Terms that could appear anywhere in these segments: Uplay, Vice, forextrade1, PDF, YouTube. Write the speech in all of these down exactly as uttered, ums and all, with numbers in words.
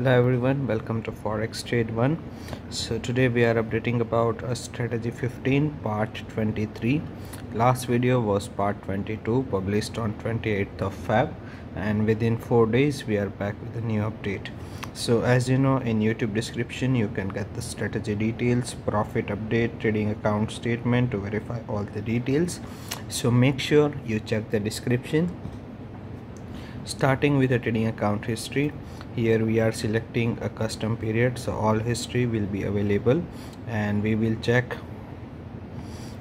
Hello everyone, welcome to forex trade one. So today we are updating about a strategy fifteen part twenty-three. Last video was part twenty-two, published on twenty-eighth of Feb, and within four days we are back with a new update. So as you know, in YouTube description you can get the strategy details, profit update, trading account statement to verify all the details. So make sure you check the description. Starting with the trading account history, here we are selecting a custom period, so all history will be available and we will check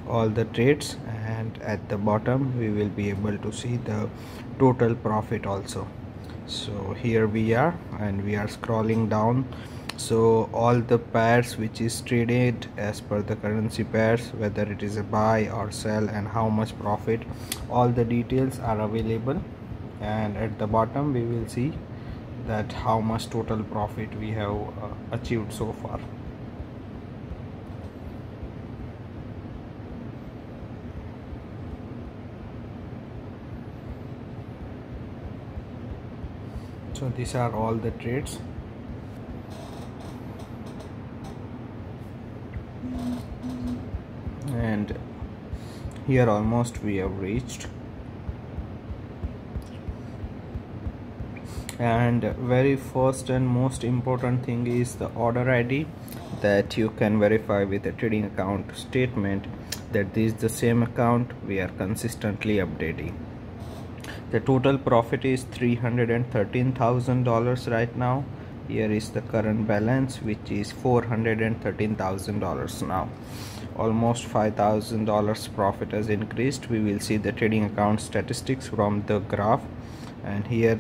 all the trades, and at the bottom we will be able to see the total profit also. So here we are, and we are scrolling down. So all the pairs which is traded as per the currency pairs, whether it is a buy or sell and how much profit, all the details are available. And at the bottom we will see that how much total profit we have uh, achieved so far. So these are all the trades. And here almost we have reached. And very first and most important thing is the order I D, that you can verify with a trading account statement that this is the same account we are consistently updating. The total profit is three hundred thirteen thousand dollars right now. Here is the current balance, which is four hundred thirteen thousand dollars now. Almost five thousand dollars profit has increased. We will see the trading account statistics from the graph, and here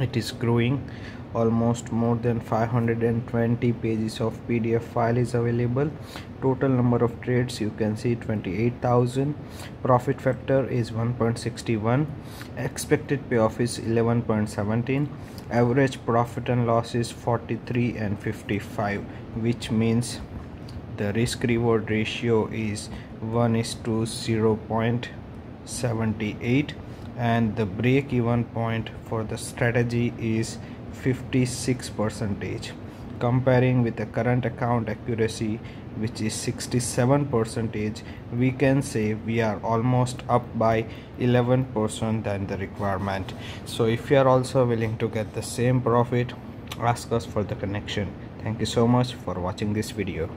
it is growing. Almost more than five hundred twenty pages of P D F file is available. Total number of trades you can see twenty-eight thousand. Profit factor is one point six one. Expected payoff is eleven point one seven. Average profit and loss is forty-three and fifty-five, which means the risk reward ratio is one is to zero point seven eight. And the break even point for the strategy is fifty-six percent, comparing with the current account accuracy, which is sixty-seven percent. We can say we are almost up by eleven percent than the requirement. So if you are also willing to get the same profit, ask us for the connection. Thank you so much for watching this video.